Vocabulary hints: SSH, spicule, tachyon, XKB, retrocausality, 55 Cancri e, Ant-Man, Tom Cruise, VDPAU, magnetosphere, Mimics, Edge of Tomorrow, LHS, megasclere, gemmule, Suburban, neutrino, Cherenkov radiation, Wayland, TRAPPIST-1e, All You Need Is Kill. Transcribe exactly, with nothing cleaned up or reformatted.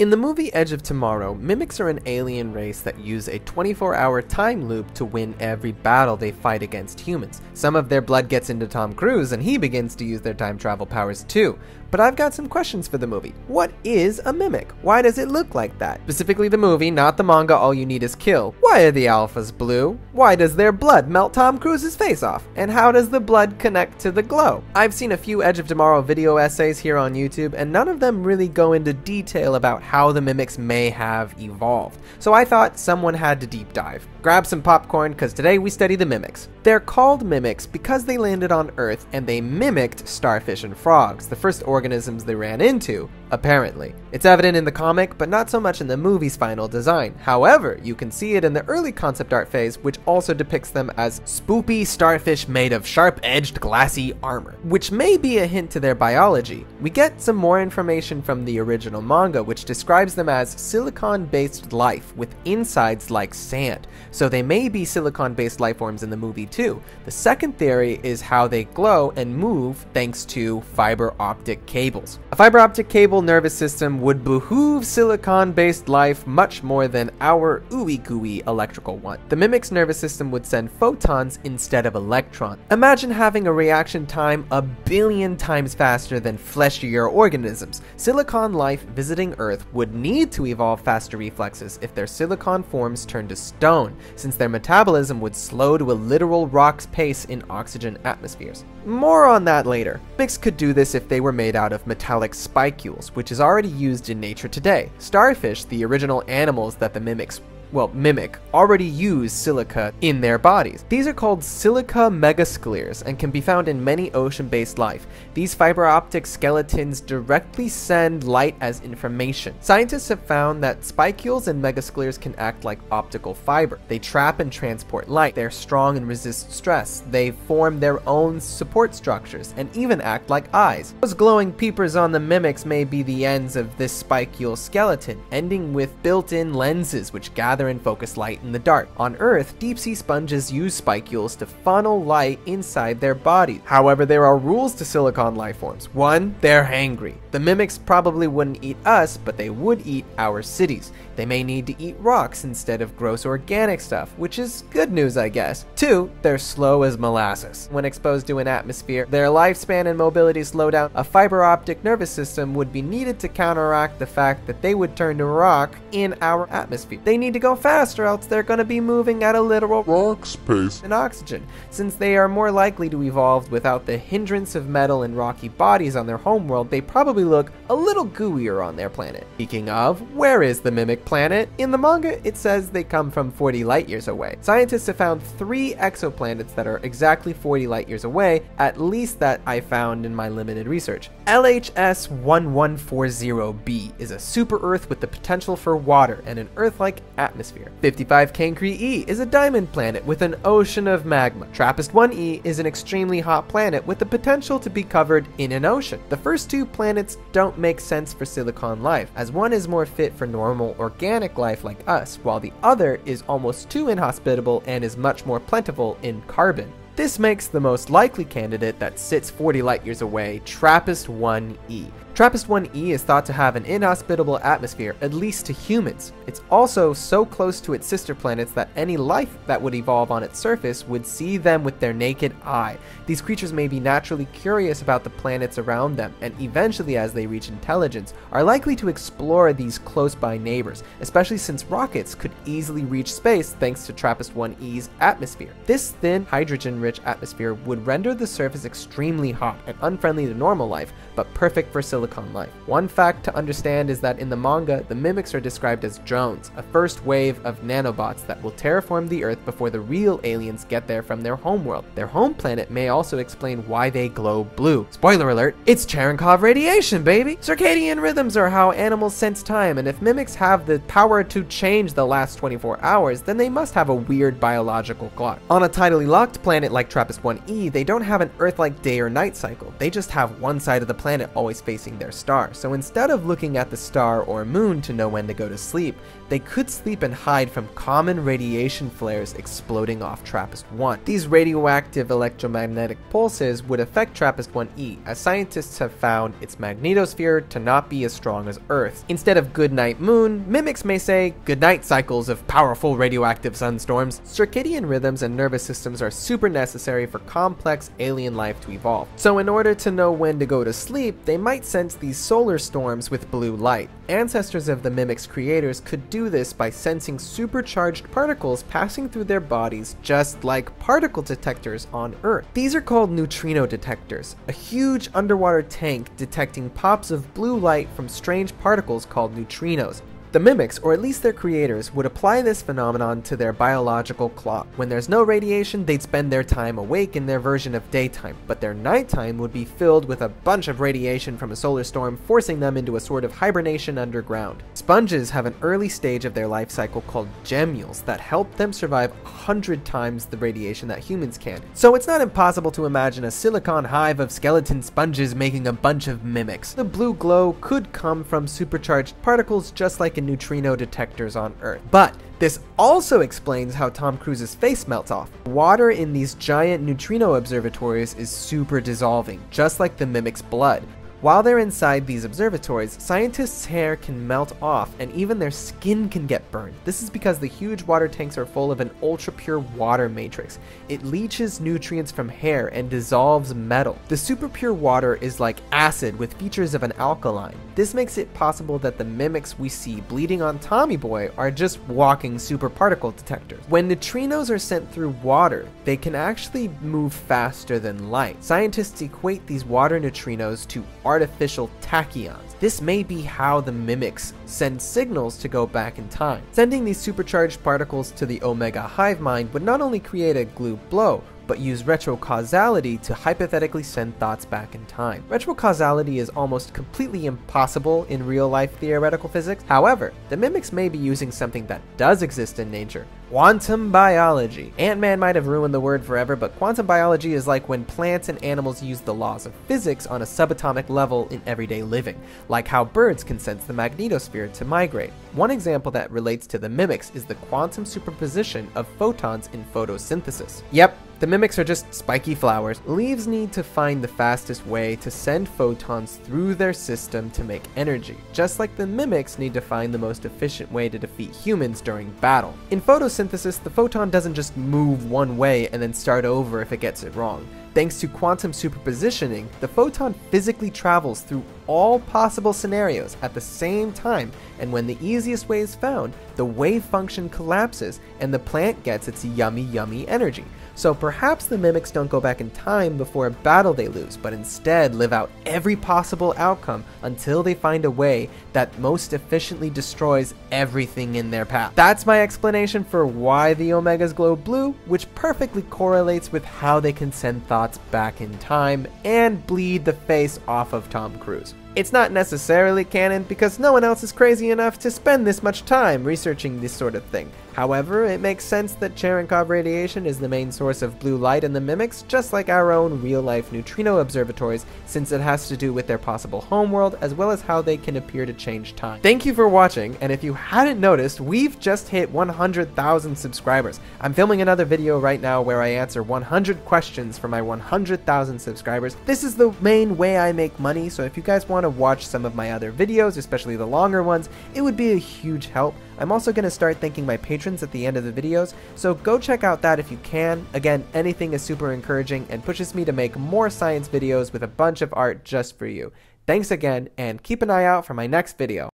In the movie Edge of Tomorrow, Mimics are an alien race that use a twenty-four hour time loop to win every battle they fight against humans. Some of their blood gets into Tom Cruise and he begins to use their time travel powers too. But I've got some questions for the movie. What is a Mimic? Why does it look like that? Specifically the movie, not the manga All You Need Is Kill. Why are the alphas blue? Why does their blood melt Tom Cruise's face off? And how does the blood connect to the glow? I've seen a few Edge of Tomorrow video essays here on YouTube and none of them really go into detail about how the Mimics may have evolved. So I thought someone had to deep dive. Grab some popcorn because today we study the Mimics. They're called Mimics because they landed on Earth and they mimicked starfish and frogs, the first organisms they ran into, apparently. It's evident in the comic, but not so much in the movie's final design. However, you can see it in the early concept art phase, which also depicts them as spoopy starfish made of sharp-edged glassy armor, which may be a hint to their biology. We get some more information from the original manga, which describes them as silicon-based life with insides like sand, so they may be silicon-based lifeforms in the movie too. The second theory is how they glow and move thanks to fiber optic cables. A fiber optic cable nervous system would behoove silicon-based life much more than our ooey-gooey electrical one. The Mimic's nervous system would send photons instead of electrons. Imagine having a reaction time a billion times faster than fleshier organisms. Silicon life visiting Earth would need to evolve faster reflexes if their silicon forms turned to stone, since their metabolism would slow to a literal rock's pace in oxygen atmospheres. More on that later. Mimics could do this if they were made out of metallic spicules, which is already used in nature today. Starfish, the original animals that the Mimics well, mimic, already use silica in their bodies. These are called silica megascleres and can be found in many ocean-based life. These fiber optic skeletons directly send light as information. Scientists have found that spicules and megascleres can act like optical fiber. They trap and transport light. They're strong and resist stress. They form their own support structures and even act like eyes. Those glowing peepers on the Mimics may be the ends of this spicule skeleton, ending with built-in lenses which gather and focus light in the dark. On Earth, deep-sea sponges use spicules to funnel light inside their bodies. However, there are rules to silicon lifeforms. One, they're hangry. The Mimics probably wouldn't eat us, but they would eat our cities. They may need to eat rocks instead of gross organic stuff, which is good news, I guess. Two, they're slow as molasses. When exposed to an atmosphere, their lifespan and mobility slow down. A fiber optic nervous system would be needed to counteract the fact that they would turn to rock in our atmosphere. They need to go fast or else they're going to be moving at a literal rock's pace in oxygen, since they are more likely to evolve without the hindrance of metal and rocky bodies on their homeworld. They probably look a little gooier on their planet. Speaking of, where is the Mimic planet? In the manga, it says they come from forty light years away. Scientists have found three exoplanets that are exactly forty light years away, at least that I found in my limited research. L H S eleven forty b is a super-Earth with the potential for water and an Earth-like atmosphere. fifty-five Cancri e is a diamond planet with an ocean of magma. TRAPPIST one e is an extremely hot planet with the potential to be covered in an ocean. The first two planets don't make sense for silicon life, as one is more fit for normal organic life like us, while the other is almost too inhospitable and is much more plentiful in carbon. This makes the most likely candidate that sits forty light years away, TRAPPIST one e. TRAPPIST one e is thought to have an inhospitable atmosphere, at least to humans. It's also so close to its sister planets that any life that would evolve on its surface would see them with their naked eye. These creatures may be naturally curious about the planets around them, and eventually, as they reach intelligence, are likely to explore these close-by neighbors, especially since rockets could easily reach space thanks to TRAPPIST one e's atmosphere. This thin, hydrogen-rich atmosphere would render the surface extremely hot and unfriendly to normal life, but perfect for silicon life. One fact to understand is that in the manga, the Mimics are described as drones, a first wave of nanobots that will terraform the Earth before the real aliens get there from their homeworld. Their home planet may also explain why they glow blue. Spoiler alert, it's Cherenkov radiation, baby! Circadian rhythms are how animals sense time, and if Mimics have the power to change the last twenty-four hours, then they must have a weird biological clock. On a tidally locked planet like TRAPPIST one e, they don't have an Earth-like day or night cycle. They just have one side of the planet always facing their star, so instead of looking at the star or moon to know when to go to sleep, they could sleep and hide from common radiation flares exploding off TRAPPIST one. These radioactive electromagnetic pulses would affect TRAPPIST one e, as scientists have found its magnetosphere to not be as strong as Earth's. Instead of goodnight moon, mimics may say goodnight cycles of powerful radioactive sunstorms. Circadian rhythms and nervous systems are super necessary for complex alien life to evolve, so in order to know when to go to sleep, they might sense these solar storms with blue light. Ancestors of the Mimics creators could do this by sensing supercharged particles passing through their bodies, just like particle detectors on Earth. These are called neutrino detectors, a huge underwater tank detecting pops of blue light from strange particles called neutrinos. The Mimics, or at least their creators, would apply this phenomenon to their biological clock. When there's no radiation, they'd spend their time awake in their version of daytime, but their nighttime would be filled with a bunch of radiation from a solar storm, forcing them into a sort of hibernation underground. Sponges have an early stage of their life cycle called gemmules that help them survive a hundred times the radiation that humans can. So it's not impossible to imagine a silicon hive of skeleton sponges making a bunch of mimics. The blue glow could come from supercharged particles, just like neutrino detectors on Earth. But this also explains how Tom Cruise's face melts off. Water in these giant neutrino observatories is super dissolving, just like the mimic's blood. While they're inside these observatories, scientists' hair can melt off and even their skin can get burned. This is because the huge water tanks are full of an ultra-pure water matrix. It leaches nutrients from hair and dissolves metal. The super-pure water is like acid with features of an alkaline. This makes it possible that the mimics we see bleeding on Tommy Boy are just walking superparticle detectors. When neutrinos are sent through water, they can actually move faster than light. Scientists equate these water neutrinos to artificial tachyons. This may be how the mimics send signals to go back in time. Sending these supercharged particles to the Omega hive mind would not only create a glue blow, but use retrocausality to hypothetically send thoughts back in time. Retrocausality is almost completely impossible in real-life theoretical physics. However, the mimics may be using something that does exist in nature: quantum biology. Ant-Man might have ruined the word forever, but quantum biology is like when plants and animals use the laws of physics on a subatomic level in everyday living, like how birds can sense the magnetosphere to migrate. One example that relates to the mimics is the quantum superposition of photons in photosynthesis. Yep. The mimics are just spiky flowers. Leaves need to find the fastest way to send photons through their system to make energy, just like the mimics need to find the most efficient way to defeat humans during battle. In photosynthesis, the photon doesn't just move one way and then start over if it gets it wrong. Thanks to quantum superpositioning, the photon physically travels through all possible scenarios at the same time, and when the easiest way is found, the wave function collapses and the plant gets its yummy, yummy energy. So perhaps the mimics don't go back in time before a battle they lose, but instead live out every possible outcome until they find a way that most efficiently destroys everything in their path. That's my explanation for why the Omegas glow blue, which perfectly correlates with how they can send thoughts back in time and bleed the face off of Tom Cruise. It's not necessarily canon because no one else is crazy enough to spend this much time researching this sort of thing. However, it makes sense that Cherenkov radiation is the main source of blue light in the mimics, just like our own real-life neutrino observatories, since it has to do with their possible homeworld as well as how they can appear to change time. Thank you for watching, and if you hadn't noticed, we've just hit one hundred thousand subscribers. I'm filming another video right now where I answer one hundred questions for my one hundred thousand subscribers. This is the main way I make money, so if you guys want to watch some of my other videos, especially the longer ones, it would be a huge help. I'm also going to start thanking my patrons at the end of the videos, so go check out that if you can. Again, anything is super encouraging and pushes me to make more science videos with a bunch of art just for you. Thanks again, and keep an eye out for my next video.